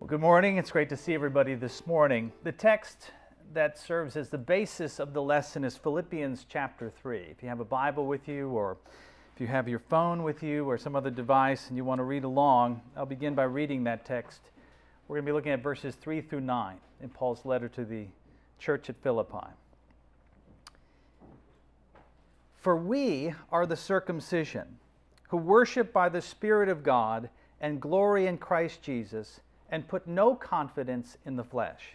Well, good morning. It's great to see everybody this morning. The text that serves as the basis of the lesson is Philippians chapter 3. If you have a Bible with you, or if you have your phone with you, or some other device and you want to read along, I'll begin by reading that text. We're going to be looking at verses 3 through 9 in Paul's letter to the church at Philippi. For we are the circumcision, who worship by the Spirit of God and glory in Christ Jesus, and put no confidence in the flesh,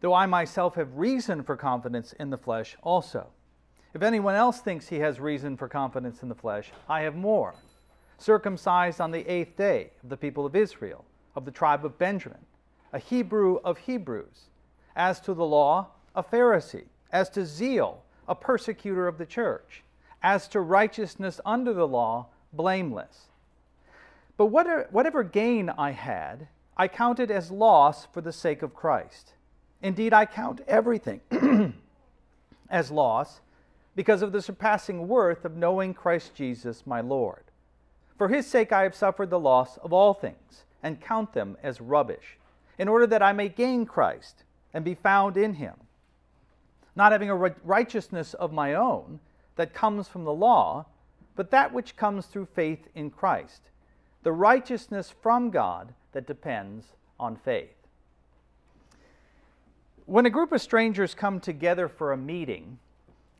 though I myself have reason for confidence in the flesh also. If anyone else thinks he has reason for confidence in the flesh, I have more. Circumcised on the 8th day, of the people of Israel, of the tribe of Benjamin, a Hebrew of Hebrews, as to the law, a Pharisee, as to zeal, a persecutor of the church, as to righteousness under the law, blameless. But whatever gain I had, I counted as loss for the sake of Christ. Indeed, I count everything as loss because of the surpassing worth of knowing Christ Jesus, my Lord. For his sake I have suffered the loss of all things, and count them as rubbish, in order that I may gain Christ and be found in him, not having a righteousness of my own that comes from the law, but that which comes through faith in Christ, the righteousness from God that depends on faith. When a group of strangers come together for a meeting,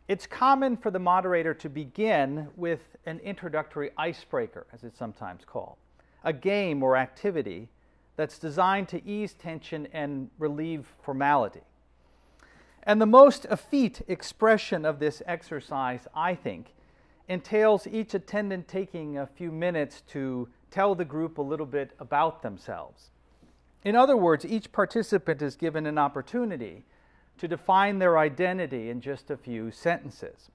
it's common for the moderator to begin with an introductory icebreaker, as it's sometimes called, a game or activity that's designed to ease tension and relieve formality. And the most effete expression of this exercise, I think, entails each attendant taking a few minutes to tell the group a little bit about themselves. In other words, each participant is given an opportunity to define their identity in just a few sentences.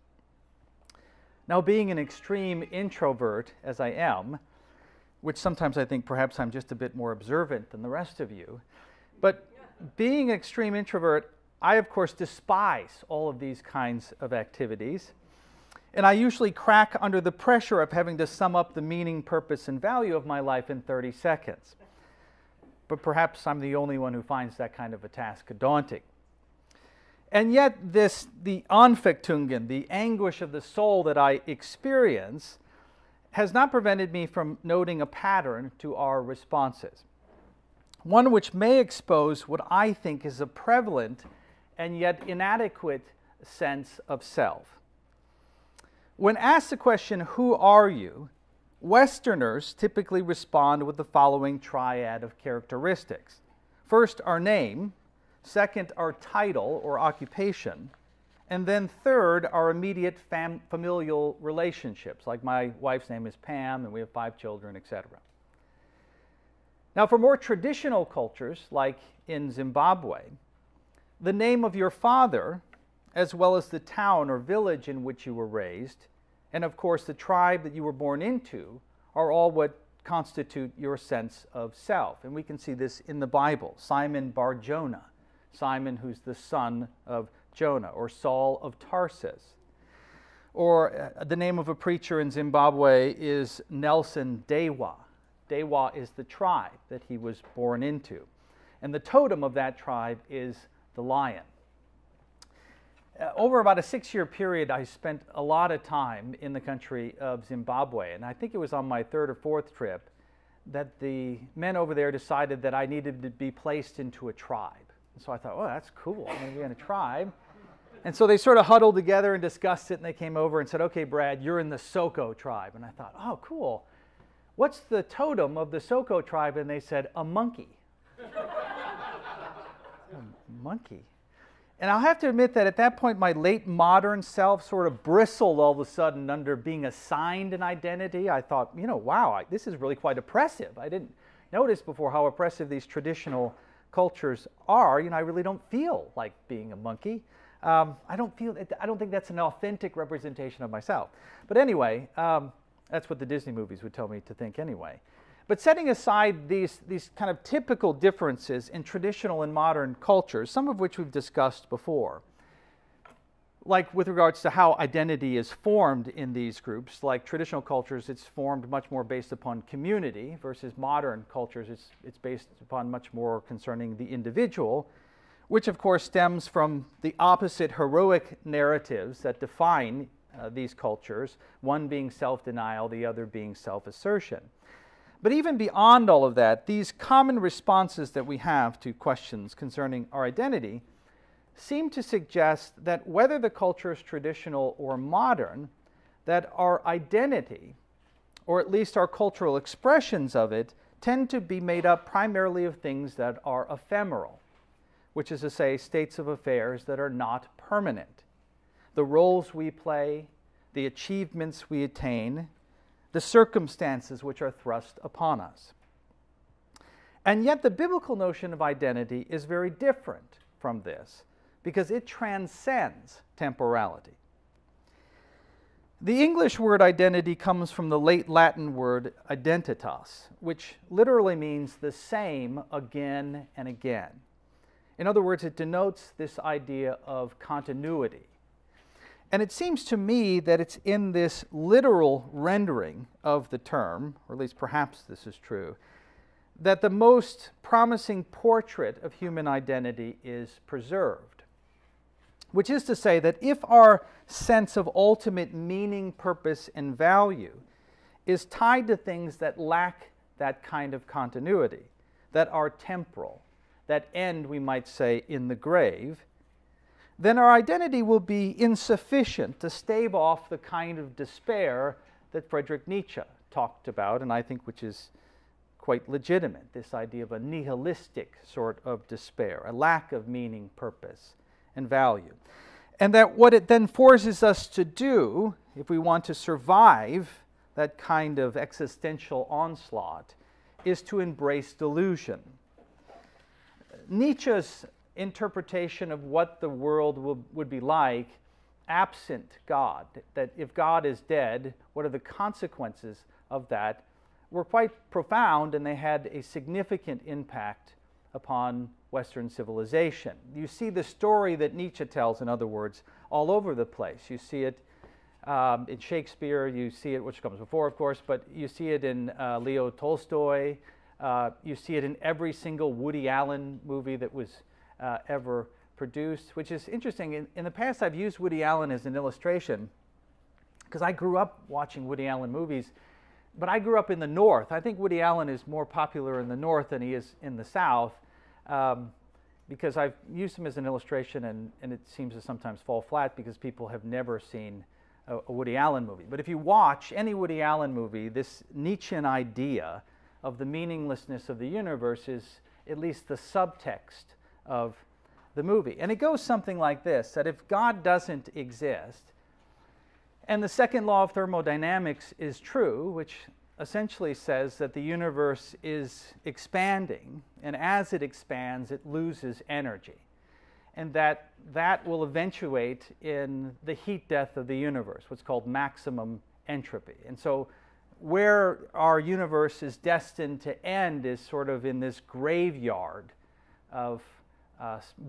Now, being an extreme introvert, as I am, which sometimes I think perhaps I'm just a bit more observant than the rest of you, but being an extreme introvert, I, of course, despise all of these kinds of activities. And I usually crack under the pressure of having to sum up the meaning, purpose, and value of my life in 30 seconds. But perhaps I'm the only one who finds that kind of a task daunting. And yet the Anfechtungen, the anguish of the soul that I experience, has not prevented me from noting a pattern to our responses, one which may expose what I think is a prevalent and yet inadequate sense of self. When asked the question, "Who are you?" Westerners typically respond with the following triad of characteristics. First, our name. Second, our title or occupation. And then third, our immediate familial relationships, like my wife's name is Pam and we have 5 children, etc. Now, for more traditional cultures, like in Zimbabwe, the name of your father, as well as the town or village in which you were raised, and of course the tribe that you were born into, are all what constitute your sense of self. And we can see this in the Bible. Simon Bar-Jonah, Simon who's the son of Jonah, or Saul of Tarsus. Or the name of a preacher in Zimbabwe is Nelson Dewa. Dewa is the tribe that he was born into. And the totem of that tribe is the lion. Over about a 6-year period, I spent a lot of time in the country of Zimbabwe, and I think it was on my 3rd or 4th trip that the men over there decided that I needed to be placed into a tribe. And so I thought, oh, that's cool, I'm going to be in a tribe. And so they sort of huddled together and discussed it, and they came over and said, okay, Brad, you're in the Soko tribe. And I thought, oh, cool. What's the totem of the Soko tribe? And they said, a monkey. A monkey. And I'll have to admit that at that point, my late modern self sort of bristled all of a sudden under being assigned an identity. I thought, you know, wow, this is really quite oppressive. I didn't notice before how oppressive these traditional cultures are. You know, I really don't feel like being a monkey. I don't think that's an authentic representation of myself. But anyway, that's what the Disney movies would tell me to think anyway. But setting aside these kind of typical differences in traditional and modern cultures, some of which we've discussed before, like with regards to how identity is formed in these groups, like traditional cultures, it's formed much more based upon community versus modern cultures, it's based upon much more concerning the individual, which of course stems from the opposite heroic narratives that define these cultures, one being self-denial, the other being self-assertion. But even beyond all of that, these common responses that we have to questions concerning our identity seem to suggest that whether the culture is traditional or modern, that our identity, or at least our cultural expressions of it, tend to be made up primarily of things that are ephemeral, which is to say, states of affairs that are not permanent. The roles we play, the achievements we attain, the circumstances which are thrust upon us. And yet the biblical notion of identity is very different from this, because it transcends temporality. The English word identity comes from the late Latin word identitas, which literally means the same again and again. In other words, it denotes this idea of continuity. And it seems to me that it's in this literal rendering of the term, or at least perhaps this is true, that the most promising portrait of human identity is preserved. Which is to say that if our sense of ultimate meaning, purpose, and value is tied to things that lack that kind of continuity, that are temporal, that end, we might say, in the grave, then our identity will be insufficient to stave off the kind of despair that Friedrich Nietzsche talked about, and I think which is quite legitimate, this idea of a nihilistic sort of despair, a lack of meaning, purpose, and value. And that what it then forces us to do, if we want to survive that kind of existential onslaught, is to embrace delusion. Nietzsche's interpretation of what the world would be like absent God, that if God is dead, what are the consequences of that, were quite profound, and they had a significant impact upon Western civilization. You see the story that Nietzsche tells, in other words, all over the place. You see it in Shakespeare, you see it, which comes before, of course, but you see it in Leo Tolstoy, you see it in every single Woody Allen movie that was ever produced, which is interesting. In the past, I've used Woody Allen as an illustration because I grew up watching Woody Allen movies, but I grew up in the North. I think Woody Allen is more popular in the North than he is in the South because I've used him as an illustration, and it seems to sometimes fall flat because people have never seen a Woody Allen movie. But if you watch any Woody Allen movie, this Nietzschean idea of the meaninglessness of the universe is at least the subtext of the movie. And it goes something like this, that if God doesn't exist, and the second law of thermodynamics is true, which essentially says that the universe is expanding, and as it expands, it loses energy, and that will eventuate in the heat death of the universe, what's called maximum entropy. And so where our universe is destined to end is sort of in this graveyard of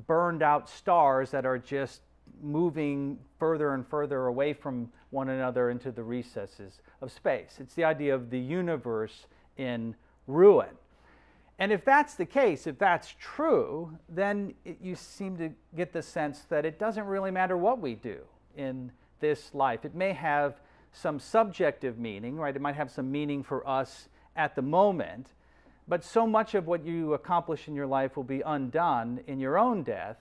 burned out stars that are just moving further and further away from one another into the recesses of space. It's the idea of the universe in ruin. And if that's the case, if that's true, then you seem to get the sense that it doesn't really matter what we do in this life. It may have some subjective meaning, right? It might have some meaning for us at the moment, but so much of what you accomplish in your life will be undone in your own death.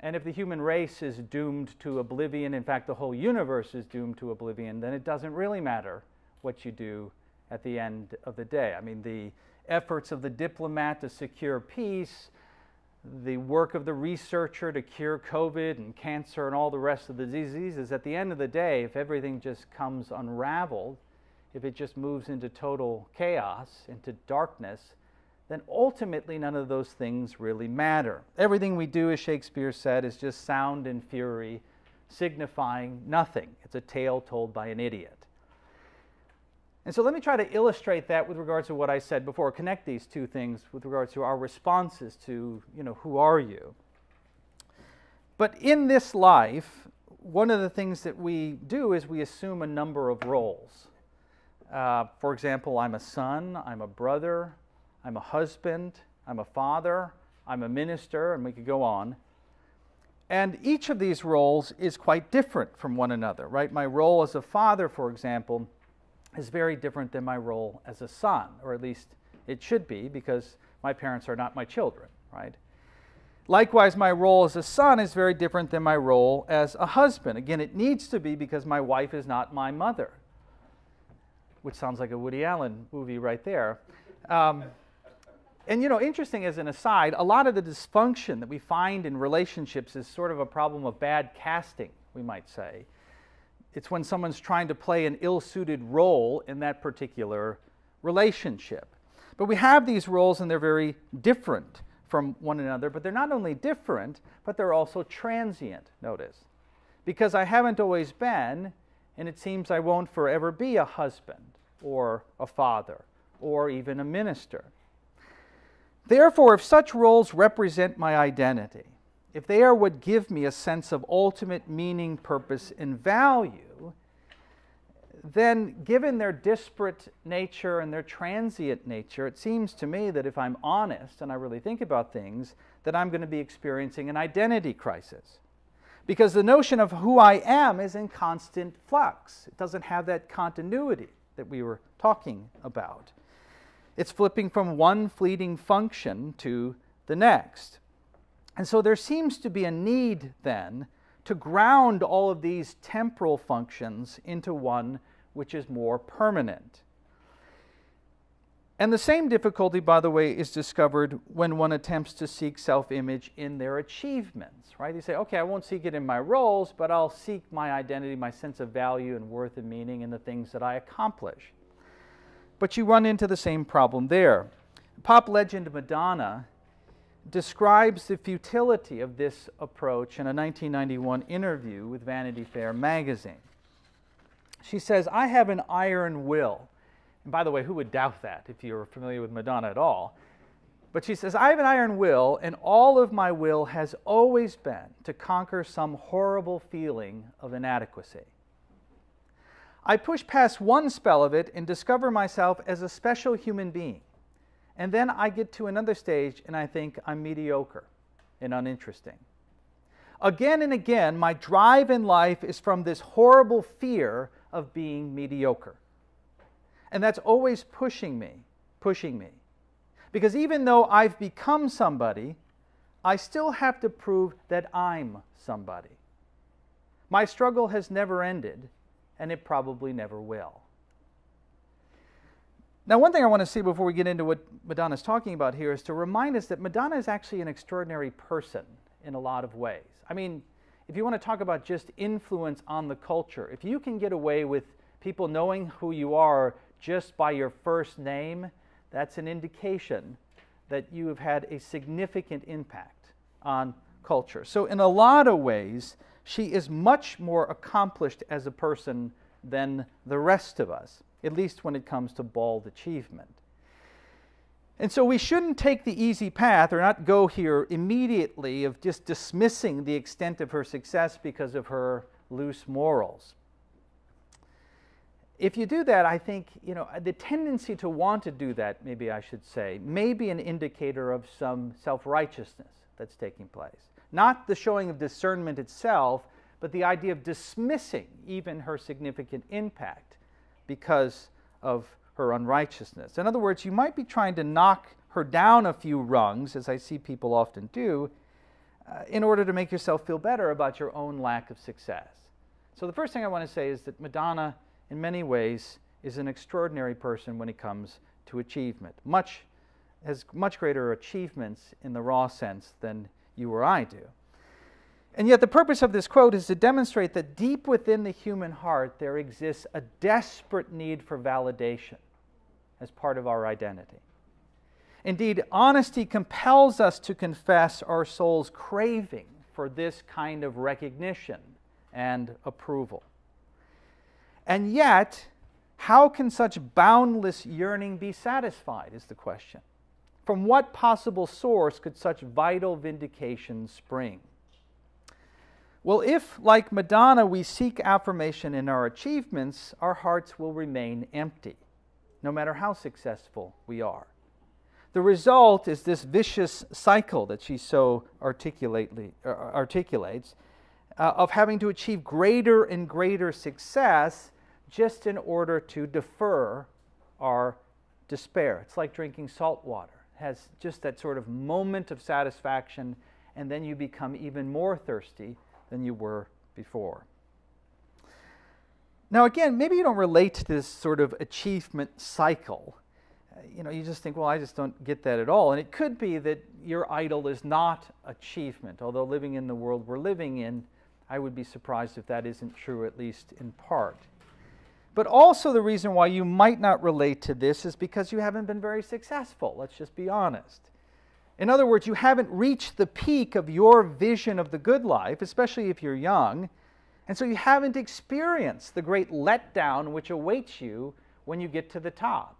And if the human race is doomed to oblivion, in fact, the whole universe is doomed to oblivion, then it doesn't really matter what you do at the end of the day. I mean, the efforts of the diplomat to secure peace, the work of the researcher to cure COVID and cancer and all the rest of the diseases, at the end of the day, if everything just comes unraveled, if it just moves into total chaos, into darkness, then ultimately none of those things really matter. Everything we do, as Shakespeare said, is just sound and fury, signifying nothing. It's a tale told by an idiot. And so let me try to illustrate that with regards to what I said before, connect these two things with regards to our responses to, who are you? But in this life, one of the things that we do is we assume a number of roles. For example, I'm a son, I'm a brother, I'm a husband, I'm a father, I'm a minister, and we could go on. And each of these roles is quite different from one another, right? My role as a father, for example, is very different than my role as a son, or at least it should be, because my parents are not my children, right? Likewise, my role as a son is very different than my role as a husband. Again, it needs to be because my wife is not my mother, which sounds like a Woody Allen movie right there. And, you know, interesting as an aside, a lot of the dysfunction that we find in relationships is sort of a problem of bad casting, we might say. It's when someone's trying to play an ill-suited role in that particular relationship. But we have these roles, and they're very different from one another. But they're not only different, but they're also transient, notice. Because I haven't always been, and it seems I won't forever be a husband or a father or even a minister. Therefore, if such roles represent my identity, if they are what give me a sense of ultimate meaning, purpose, and value, then given their disparate nature and their transient nature, it seems to me that if I'm honest and I really think about things, that I'm going to be experiencing an identity crisis. Because the notion of who I am is in constant flux. It doesn't have that continuity that we were talking about. It's flipping from one fleeting function to the next. And so there seems to be a need, then, to ground all of these temporal functions into one which is more permanent. And the same difficulty, by the way, is discovered when one attempts to seek self-image in their achievements, right? You say, okay, I won't seek it in my roles, but I'll seek my identity, my sense of value and worth and meaning in the things that I accomplish. But you run into the same problem there. Pop legend Madonna describes the futility of this approach in a 1991 interview with Vanity Fair magazine. She says, I have an iron will. And by the way, who would doubt that if you're familiar with Madonna at all? But she says, I have an iron will, and all of my will has always been to conquer some horrible feeling of inadequacy. I push past one spell of it and discover myself as a special human being. And then I get to another stage and I think I'm mediocre and uninteresting. Again and again, my drive in life is from this horrible fear of being mediocre. And that's always pushing me. Because even though I've become somebody, I still have to prove that I'm somebody. My struggle has never ended, and it probably never will. Now, one thing I want to see before we get into what Madonna's talking about here is to remind us that Madonna is actually an extraordinary person in a lot of ways. I mean, if you want to talk about just influence on the culture, if you can get away with people knowing who you are just by your first name, that's an indication that you have had a significant impact on culture. So in a lot of ways, she is much more accomplished as a person than the rest of us, at least when it comes to bald achievement. And so we shouldn't take the easy path or not go here immediately of just dismissing the extent of her success because of her loose morals. If you do that, I think, you know, the tendency to want to do that, maybe I should say, may be an indicator of some self-righteousness that's taking place. Not the showing of discernment itself, but the idea of dismissing even her significant impact because of her unrighteousness. In other words, you might be trying to knock her down a few rungs, as I see people often do, in order to make yourself feel better about your own lack of success. So the first thing I want to say is that Madonna, in many ways, is an extraordinary person when it comes to achievement. Has much greater achievements in the raw sense than you or I do. And yet the purpose of this quote is to demonstrate that deep within the human heart there exists a desperate need for validation as part of our identity. Indeed, honesty compels us to confess our soul's craving for this kind of recognition and approval. And yet, how can such boundless yearning be satisfied, is the question. From what possible source could such vital vindication spring? Well, if, like Madonna, we seek affirmation in our achievements, our hearts will remain empty, no matter how successful we are. The result is this vicious cycle that she so articulates of having to achieve greater and greater success just in order to defer our despair. It's like drinking salt water. It has just that sort of moment of satisfaction, and then you become even more thirsty than you were before. Now again, maybe you don't relate to this sort of achievement cycle. You know, you just think, well, I just don't get that at all. And it could be that your idol is not achievement, although living in the world we're living in, I would be surprised if that isn't true, at least in part. But also the reason why you might not relate to this is because you haven't been very successful, let's just be honest. In other words, you haven't reached the peak of your vision of the good life, especially if you're young, and so you haven't experienced the great letdown which awaits you when you get to the top.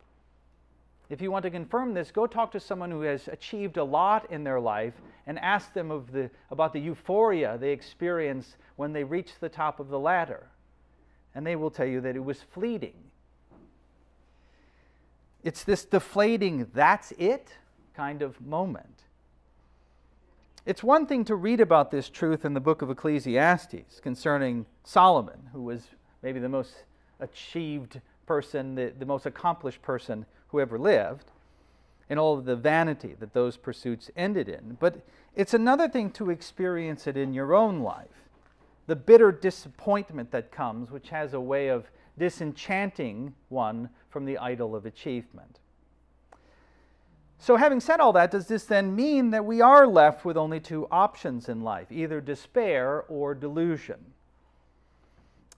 If you want to confirm this, go talk to someone who has achieved a lot in their life and ask them about the euphoria they experience when they reach the top of the ladder. And they will tell you that it was fleeting. It's this deflating, that's it kind of moment. It's one thing to read about this truth in the book of Ecclesiastes concerning Solomon, who was maybe the most achieved person, the most accomplished person who ever lived, and all of the vanity that those pursuits ended in. But it's another thing to experience it in your own life, the bitter disappointment that comes, which has a way of disenchanting one from the idol of achievement. So having said all that, does this then mean that we are left with only two options in life, either despair or delusion?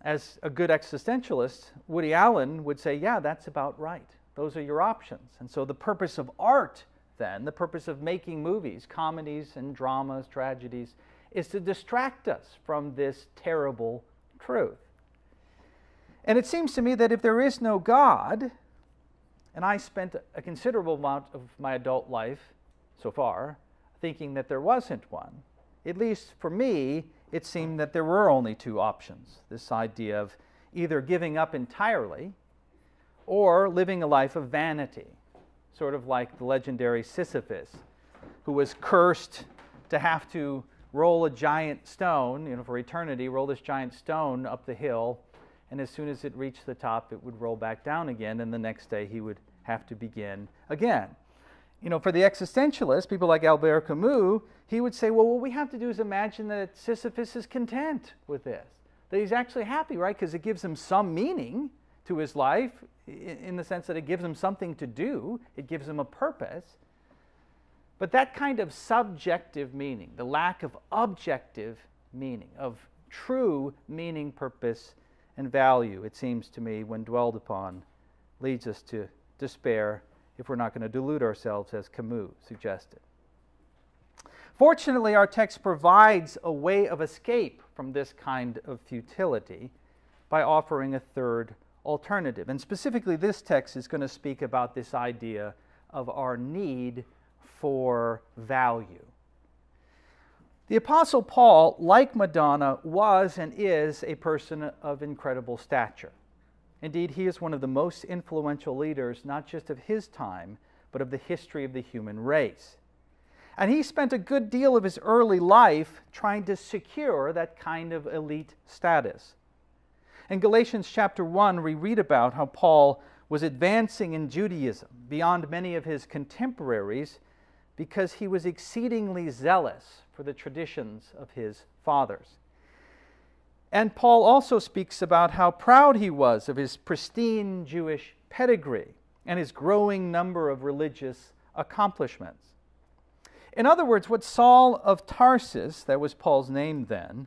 As a good existentialist, Woody Allen would say, yeah, that's about right. Those are your options. And so the purpose of art, then, the purpose of making movies, comedies and dramas, tragedies, is to distract us from this terrible truth. And it seems to me that if there is no God, and I spent a considerable amount of my adult life so far thinking that there wasn't one, at least for me, it seemed that there were only two options, this idea of either giving up entirely or living a life of vanity, sort of like the legendary Sisyphus, who was cursed to have to roll a giant stone, you know, for eternity, roll this giant stone up the hill, and as soon as it reached the top, it would roll back down again, and the next day he would have to begin again. You know, for the existentialists, people like Albert Camus, he would say, well, what we have to do is imagine that Sisyphus is content with this, that he's actually happy, right, because it gives him some meaning to his life, in the sense that it gives him something to do, it gives him a purpose. But that kind of subjective meaning, the lack of objective meaning, of true meaning, purpose, and value, it seems to me, when dwelled upon, leads us to despair if we're not going to delude ourselves, as Camus suggested. Fortunately, our text provides a way of escape from this kind of futility by offering a third alternative. And specifically, this text is going to speak about this idea of our need for value. The Apostle Paul, like Madonna, was and is a person of incredible stature. Indeed, he is one of the most influential leaders, not just of his time, but of the history of the human race. And he spent a good deal of his early life trying to secure that kind of elite status. In Galatians chapter 1, we read about how Paul was advancing in Judaism beyond many of his contemporaries because he was exceedingly zealous for the traditions of his fathers. And Paul also speaks about how proud he was of his pristine Jewish pedigree and his growing number of religious accomplishments. In other words, what Saul of Tarsus, that was Paul's name then,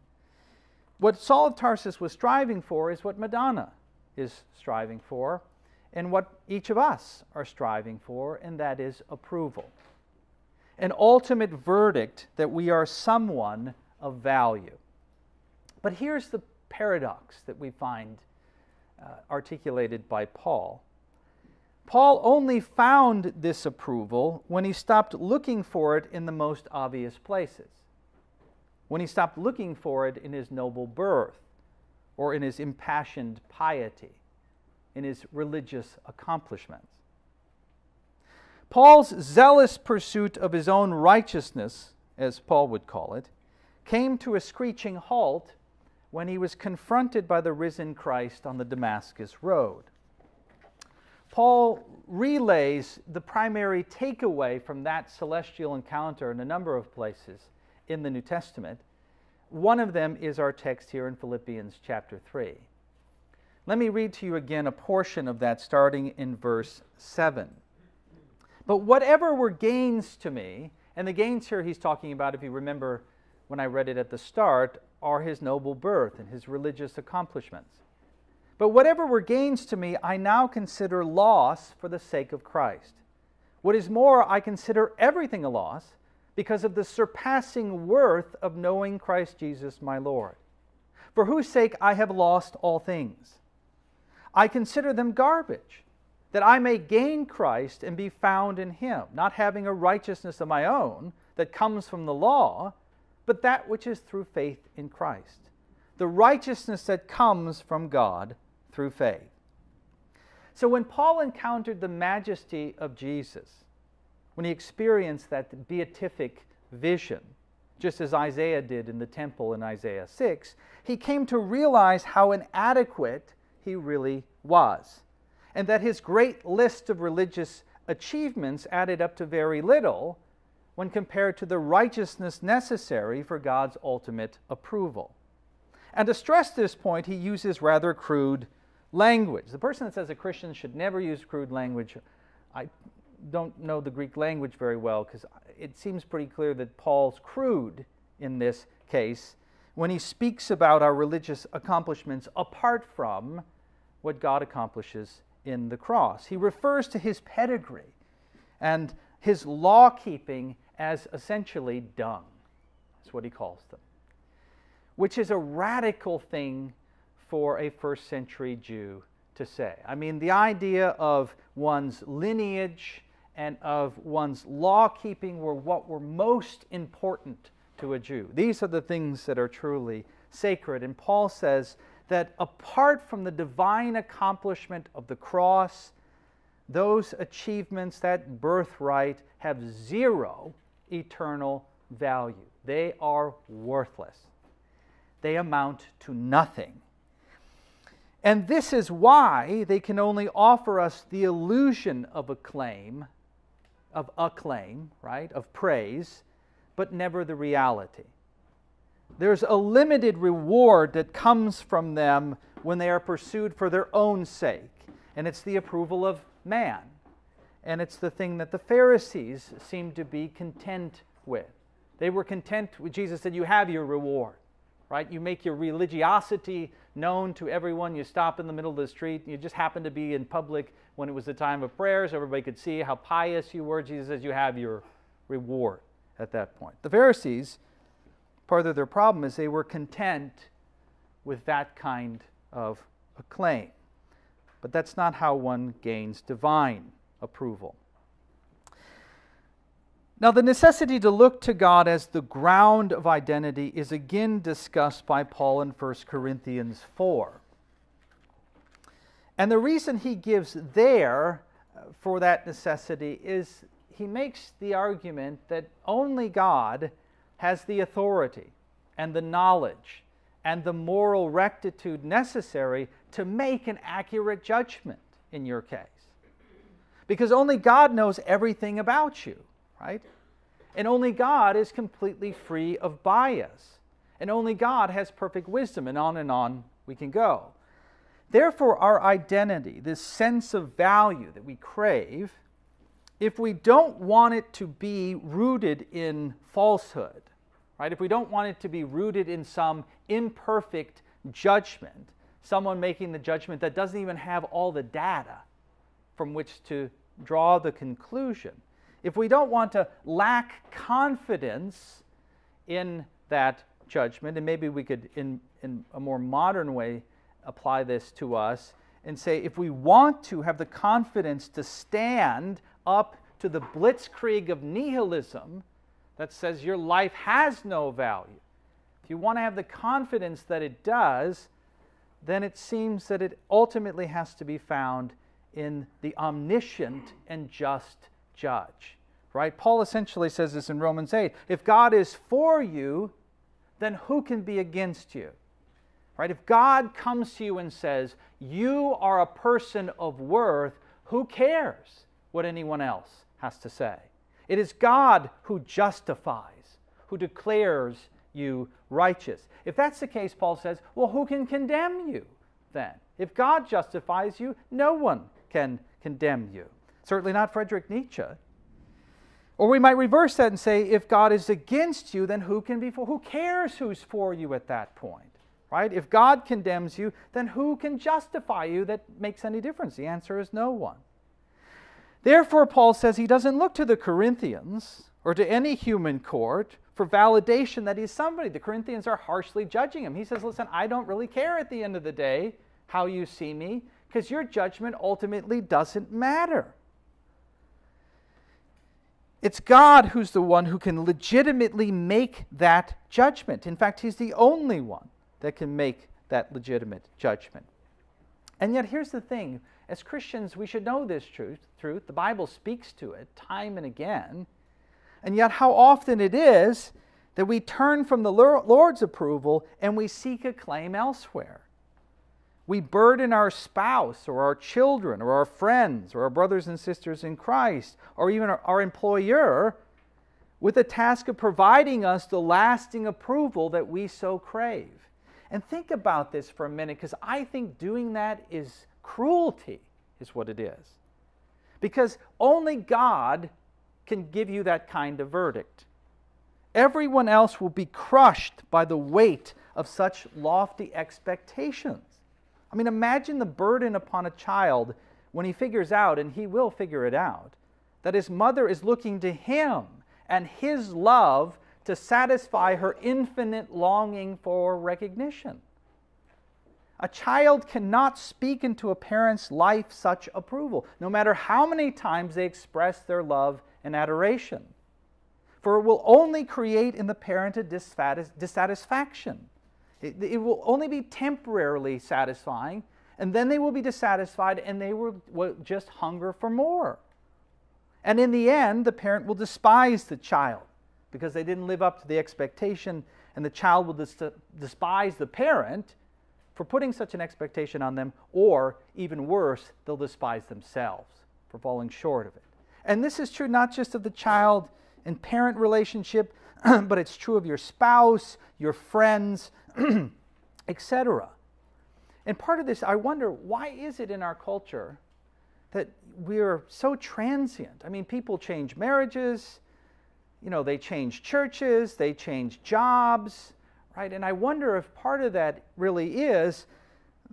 what Saul of Tarsus was striving for is what Madonna is striving for and what each of us are striving for, and that is approval. An ultimate verdict that we are someone of value. But here's the paradox that we find articulated by Paul. Paul only found this approval when he stopped looking for it in the most obvious places. when he stopped looking for it in his noble birth, or in his impassioned piety, in his religious accomplishments. Paul's zealous pursuit of his own righteousness, as Paul would call it, came to a screeching halt when he was confronted by the risen Christ on the Damascus Road. Paul relays the primary takeaway from that celestial encounter in a number of places in the New Testament. One of them is our text here in Philippians chapter 3. Let me read to you again a portion of that starting in verse 7. But whatever were gains to me, and the gains here he's talking about, if you remember when I read it at the start, are his noble birth and his religious accomplishments. But whatever were gains to me, I now consider loss for the sake of Christ. What is more, I consider everything a loss because of the surpassing worth of knowing Christ Jesus my Lord, for whose sake I have lost all things. I consider them garbage, that I may gain Christ and be found in him, not having a righteousness of my own that comes from the law, but that which is through faith in Christ, the righteousness that comes from God through faith. So when Paul encountered the majesty of Jesus, when he experienced that beatific vision, just as Isaiah did in the temple in Isaiah 6, he came to realize how inadequate he really was, and that his great list of religious achievements added up to very little when compared to the righteousness necessary for God's ultimate approval. And to stress this point, he uses rather crude language. The person that says a Christian should never use crude language, I don't know the Greek language very well, because it seems pretty clear that Paul's crude in this case when he speaks about our religious accomplishments apart from what God accomplishes in the cross. He refers to his pedigree and his law-keeping as essentially dung. That's what he calls them, which is a radical thing for a first-century Jew to say. I mean, the idea of one's lineage and of one's law-keeping were what were most important to a Jew. These are the things that are truly sacred. And Paul says that apart from the divine accomplishment of the cross, those achievements, that birthright, have zero eternal value. They are worthless. They amount to nothing. And this is why they can only offer us the illusion of acclaim, right, of praise, but never the reality. There's a limited reward that comes from them when they are pursued for their own sake, and it's the approval of man, and it's the thing that the Pharisees seem to be content with. They were content with Jesus said, "You have your reward." Right? You make your religiosity known to everyone. You stop in the middle of the street. You just happen to be in public when it was the time of prayer, so everybody could see how pious you were. Jesus says you have your reward at that point. The Pharisees, part of their problem is they were content with that kind of acclaim. But that's not how one gains divine approval. Now, the necessity to look to God as the ground of identity is again discussed by Paul in 1 Corinthians 4. And the reason he gives there for that necessity is he makes the argument that only God has the authority and the knowledge and the moral rectitude necessary to make an accurate judgment in your case. Because only God knows everything about you. Right? And only God is completely free of bias. And only God has perfect wisdom, and on we can go. Therefore, our identity, this sense of value that we crave, if we don't want it to be rooted in falsehood, right? If we don't want it to be rooted in some imperfect judgment, someone making the judgment that doesn't even have all the data from which to draw the conclusion, if we don't want to lack confidence in that judgment, and maybe we could, in a more modern way, apply this to us and say, if we want to have the confidence to stand up to the blitzkrieg of nihilism that says your life has no value, If you want to have the confidence that it does, then it seems that it ultimately has to be found in the omniscient and just judge, right? Paul essentially says this in Romans 8. If God is for you, then who can be against you? Right? If God comes to you and says, you are a person of worth, who cares what anyone else has to say? It is God who justifies, who declares you righteous. If that's the case, Paul says, well, who can condemn you then? If God justifies you, no one can condemn you. Certainly not Friedrich Nietzsche. Or we might reverse that and say, if God is against you, then who can be for? Who cares who's for you at that point? Right? If God condemns you, then who can justify you that makes any difference? The answer is no one. Therefore, Paul says he doesn't look to the Corinthians or to any human court for validation that he's somebody. The Corinthians are harshly judging him. He says, listen, I don't really care at the end of the day how you see me, because your judgment ultimately doesn't matter. It's God who's the one who can legitimately make that judgment. In fact, he's the only one that can make that legitimate judgment. And yet, here's the thing. As Christians, we should know this truth. The Bible speaks to it time and again. And yet, how often it is that we turn from the Lord's approval and we seek a claim elsewhere. We burden our spouse or our children or our friends or our brothers and sisters in Christ or even our employer with the task of providing us the lasting approval that we so crave. And think about this for a minute, because I think doing that is cruelty, is what it is. Because only God can give you that kind of verdict. Everyone else will be crushed by the weight of such lofty expectations. I mean, imagine the burden upon a child when he figures out, and he will figure it out, that his mother is looking to him and his love to satisfy her infinite longing for recognition. A child cannot speak into a parent's life such approval, no matter how many times they express their love and adoration. For it will only create in the parent a dissatisfaction. It will only be temporarily satisfying, and then they will be dissatisfied and they will just hunger for more. And in the end, the parent will despise the child, because they didn't live up to the expectation, and the child will despise the parent for putting such an expectation on them, or even worse, they'll despise themselves for falling short of it. And this is true not just of the child and parent relationship, but it's true of your spouse, your friends, etc. And part of this, I wonder, why is it in our culture that we're so transient? I mean, people change marriages, you know, they change churches, they change jobs, right? And I wonder if part of that really is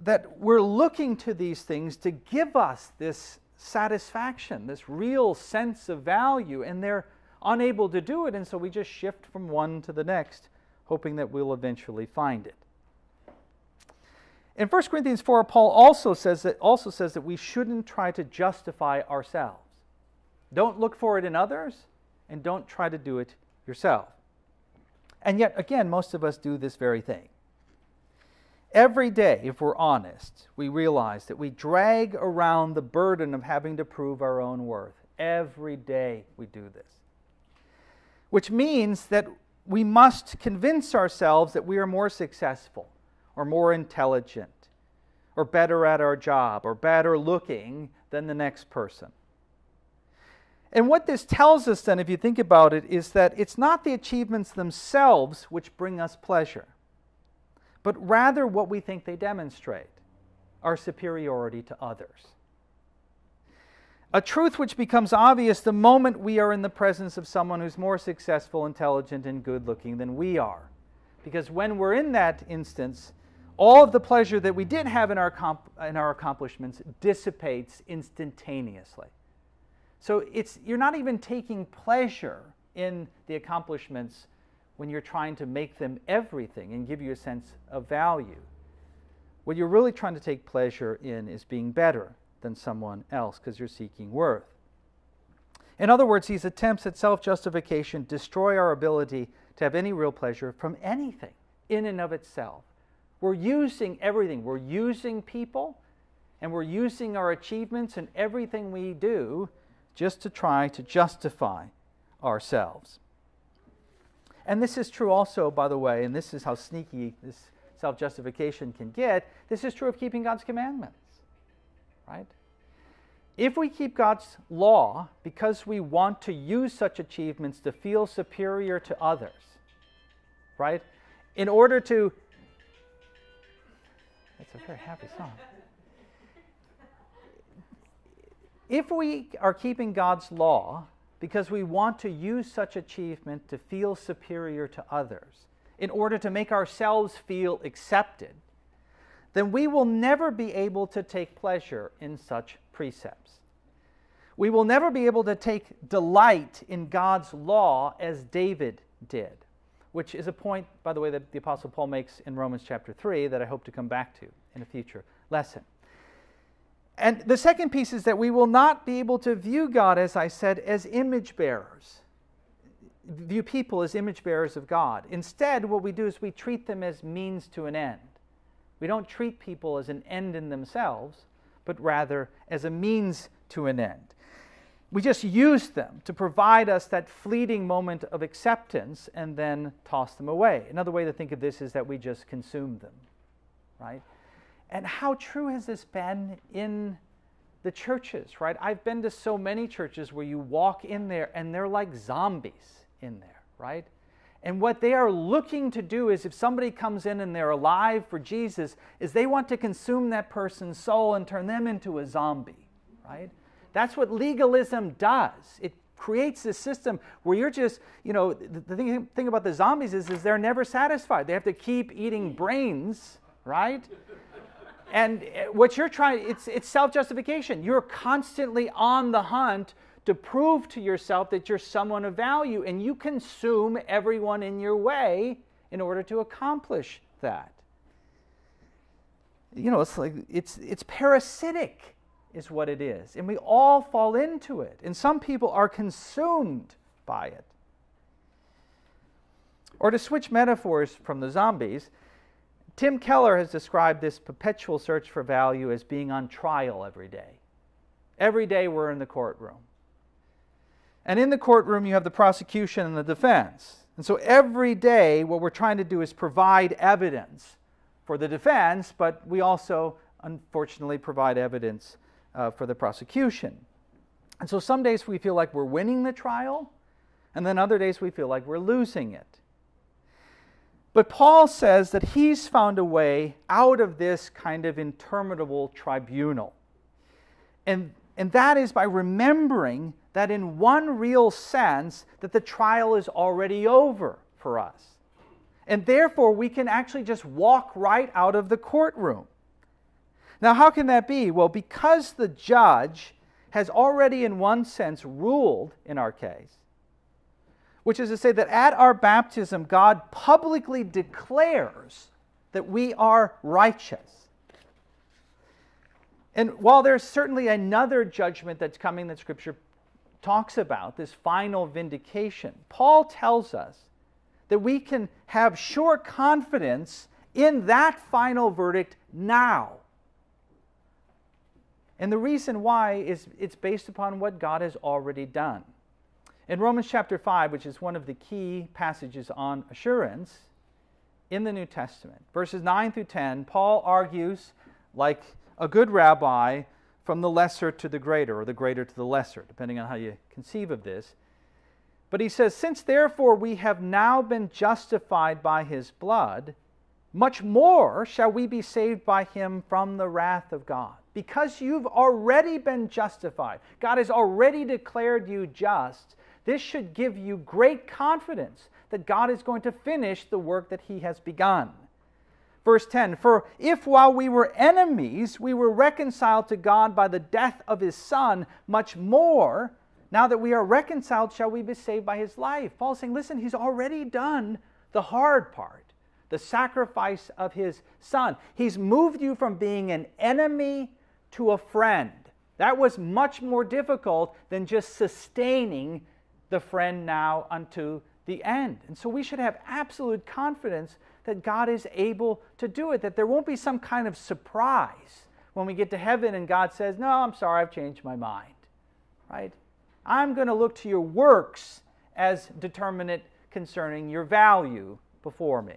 that we're looking to these things to give us this satisfaction, this real sense of value, and they're unable to do it, and so we just shift from one to the next, hoping that we'll eventually find it. In 1 Corinthians 4, Paul also says that we shouldn't try to justify ourselves. Don't look for it in others, and don't try to do it yourself. And yet, again, most of us do this very thing. Every day, if we're honest, we realize that we drag around the burden of having to prove our own worth. Every day we do this. Which means that we must convince ourselves that we are more successful, or more intelligent, or better at our job, or better looking than the next person. And what this tells us then, if you think about it, is that it's not the achievements themselves which bring us pleasure, but rather what we think they demonstrate, our superiority to others. A truth which becomes obvious the moment we are in the presence of someone who's more successful, intelligent, and good-looking than we are. Because when we're in that instance, all of the pleasure that we did have in our accomplishments dissipates instantaneously. So you're not even taking pleasure in the accomplishments when you're trying to make them everything and give you a sense of value. What you're really trying to take pleasure in is being better than someone else, because you're seeking worth. In other words, these attempts at self-justification destroy our ability to have any real pleasure from anything, in and of itself. We're using everything. We're using people, and we're using our achievements and everything we do just to try to justify ourselves. And this is true also, by the way, and this is how sneaky this self-justification can get, this is true of keeping God's commandments, right? If we keep God's law because we want to use such achievements to feel superior to others, right? In order to... That's a very happy song. If we are keeping God's law because we want to use such achievement to feel superior to others, in order to make ourselves feel accepted, then we will never be able to take pleasure in such precepts. We will never be able to take delight in God's law as David did, which is a point, by the way, that the Apostle Paul makes in Romans chapter 3 that I hope to come back to in a future lesson. And the second piece is that we will not be able to view God, as I said, as image bearers, view people as image bearers of God. Instead, what we do is we treat them as means to an end. We don't treat people as an end in themselves, but rather as a means to an end. We just use them to provide us that fleeting moment of acceptance and then toss them away. Another way to think of this is that we just consume them, right? And how true has this been in the churches, right? I've been to so many churches where you walk in there and they're like zombies in there, right? And what they are looking to do is, if somebody comes in and they're alive for Jesus, is they want to consume that person's soul and turn them into a zombie, right? That's what legalism does. It creates this system where you're just, you know, the thing about the zombies is they're never satisfied. They have to keep eating brains, right? And what you're trying, it's self-justification. You're constantly on the hunt to prove to yourself that you're someone of value, and you consume everyone in your way in order to accomplish that. You know, it's like, it's parasitic is what it is, and we all fall into it, and some people are consumed by it. Or to switch metaphors from the zombies, Tim Keller has described this perpetual search for value as being on trial every day. Every day we're in the courtroom. And in the courtroom you have the prosecution and the defense. And so every day what we're trying to do is provide evidence for the defense, but we also unfortunately provide evidence for the prosecution. And so some days we feel like we're winning the trial, and then other days we feel like we're losing it. But Paul says that he's found a way out of this kind of interminable tribunal. And that is by remembering that in one real sense that the trial is already over for us. And therefore we can actually just walk right out of the courtroom. Now how can that be? Well, because the judge has already in one sense ruled in our case, which is to say that at our baptism, God publicly declares that we are righteous. And while there's certainly another judgment that's coming that Scripture talks about, this final vindication, Paul tells us that we can have sure confidence in that final verdict now. And the reason why is it's based upon what God has already done. In Romans chapter 5, which is one of the key passages on assurance in the New Testament, verses 9 through 10, Paul argues, like a good rabbi, from the lesser to the greater, or the greater to the lesser, depending on how you conceive of this. But he says, "Since therefore we have now been justified by his blood, much more shall we be saved by him from the wrath of God." Because you've already been justified, God has already declared you just. This should give you great confidence that God is going to finish the work that he has begun. Verse 10, "For if while we were enemies, we were reconciled to God by the death of his Son, much more, now that we are reconciled, shall we be saved by his life." Paul's saying, listen, he's already done the hard part, the sacrifice of his Son. He's moved you from being an enemy to a friend. That was much more difficult than just sustaining the friend now unto the end. And so we should have absolute confidence that God is able to do it, that there won't be some kind of surprise when we get to heaven and God says, no, I'm sorry, I've changed my mind, right? I'm going to look to your works as determinate concerning your value before me.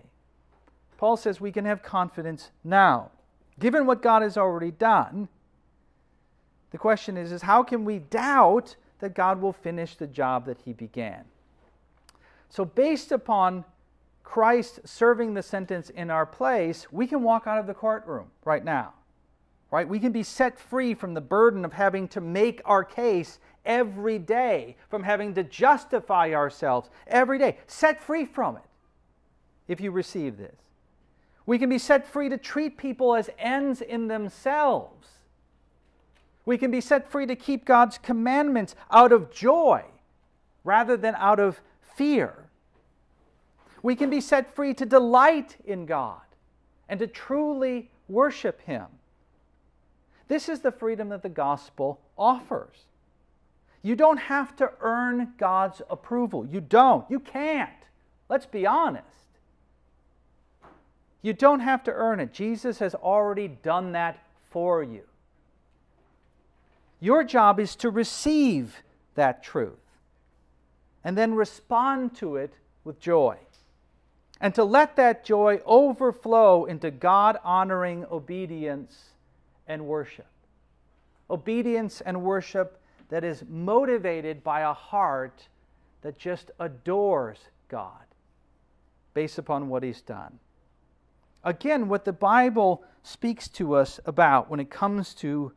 Paul says we can have confidence now. Given what God has already done, the question is how can we doubt that God will finish the job that he began? So based upon Christ serving the sentence in our place, we can walk out of the courtroom right now. Right? We can be set free from the burden of having to make our case every day, from having to justify ourselves every day. Set free from it if you receive this. We can be set free to treat people as ends in themselves. We can be set free to keep God's commandments out of joy rather than out of fear. We can be set free to delight in God and to truly worship Him. This is the freedom that the gospel offers. You don't have to earn God's approval. You don't. You can't. Let's be honest. You don't have to earn it. Jesus has already done that for you. Your job is to receive that truth and then respond to it with joy and to let that joy overflow into God-honoring obedience and worship. Obedience and worship that is motivated by a heart that just adores God based upon what He's done. Again, what the Bible speaks to us about when it comes to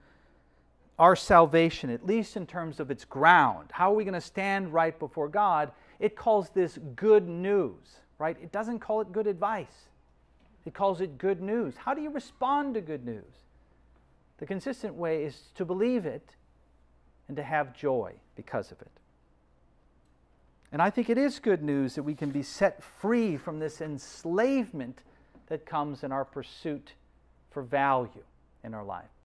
our salvation, at least in terms of its ground, how are we going to stand right before God? It calls this good news, right? It doesn't call it good advice. It calls it good news. How do you respond to good news? The consistent way is to believe it and to have joy because of it. And I think it is good news that we can be set free from this enslavement that comes in our pursuit for value in our life.